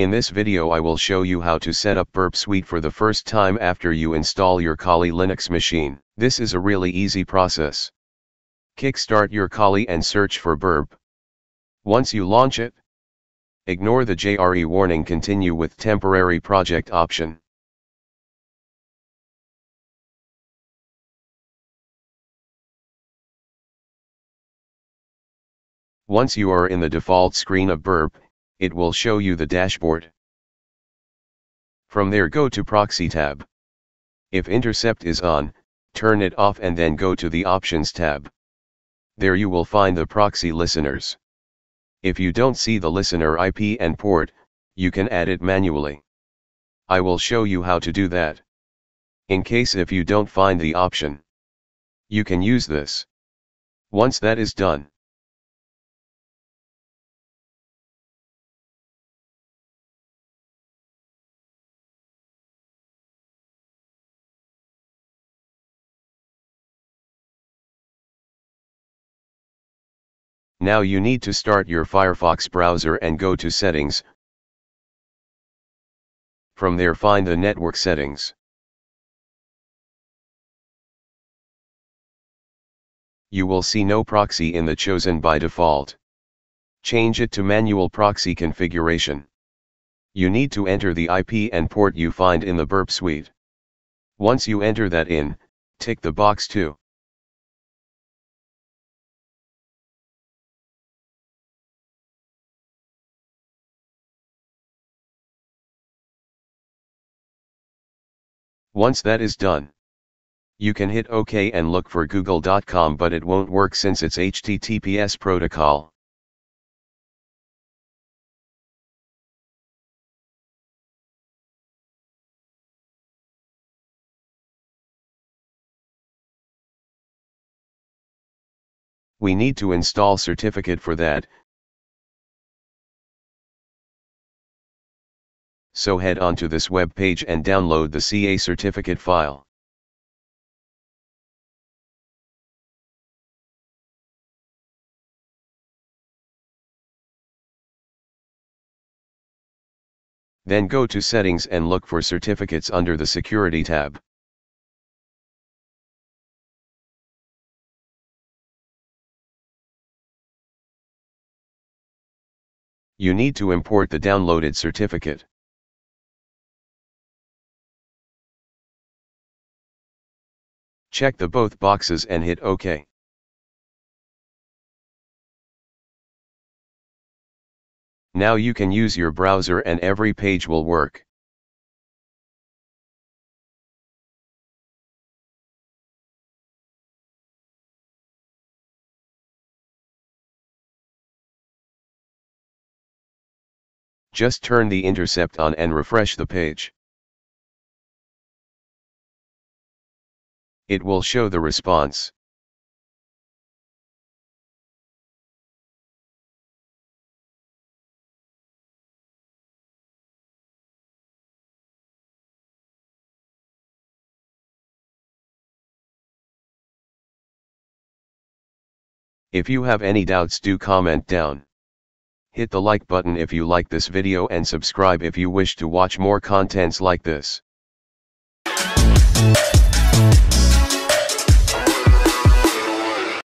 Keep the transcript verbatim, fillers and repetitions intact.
In this video I will show you how to set up Burp Suite for the first time after you install your Kali Linux machine. This is a really easy process. Kickstart your Kali and search for Burp. Once you launch it, ignore the J R E warning, continue with temporary project option. Once you are in the default screen of Burp, it will show you the dashboard. From there go to Proxy tab. If Intercept is on, turn it off and then go to the Options tab. There you will find the proxy listeners. If you don't see the listener I P and port, you can add it manually. I will show you how to do that. In case if you don't find the option, you can use this. Once that is done, now you need to start your Firefox browser and go to Settings. From there find the network settings. You will see no proxy in the chosen by default. Change it to manual proxy configuration. You need to enter the I P and port you find in the Burp Suite. Once you enter that in, tick the box to Once that is done, you can hit OK and look for google dot com, but it won't work since it's H T T P S protocol. We need to install certificate for that. So head on to this web page and download the C A certificate file. Then go to Settings and look for Certificates under the Security tab. You need to import the downloaded certificate. Check the both boxes and hit OK. Now you can use your browser and every page will work. Just turn the Intercept on and refresh the page. It will show the response. If you have any doubts, do comment down. Hit the like button if you like this video and subscribe if you wish to watch more contents like this.